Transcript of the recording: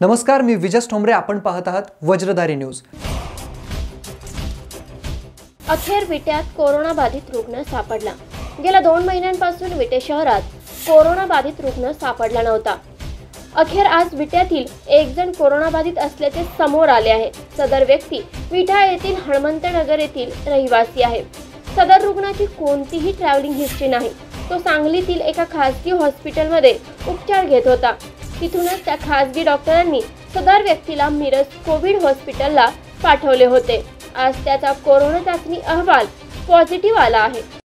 नमस्कार, मी विजस ठोंबरे. आपण पाहत आहात वज्रधारी न्यूज. अखेर विट्यात कोरोना बाधित रुग्ण सापडला. गेल्या 2 महिन्यांपासून विटे शहरात कोरोना बाधित रुग्ण सापडला नव्हता. अखेर आज विट्यातील एक जण कोरोना बाधित असल्याचे समोर आले आहे. सदर व्यक्ती विटा येथील हनुमंतनगर येथील रहिवासी आहे. सदर रुग्णाची कोणतीही ट्रॅव्हलिंग हिस्ट्री नाही. तो सांगलीतील एका खासगी हॉस्पिटलमध्ये उपचार घेत होता. तिथूनच त्या खासगी डॉक्टरांनी सदर व्यक्तीला मिरज कोविड हॉस्पिटलला पाठवले होते. आज त्याचा कोरोना चाचणी अहवाल पॉझिटिव्ह आला आहे.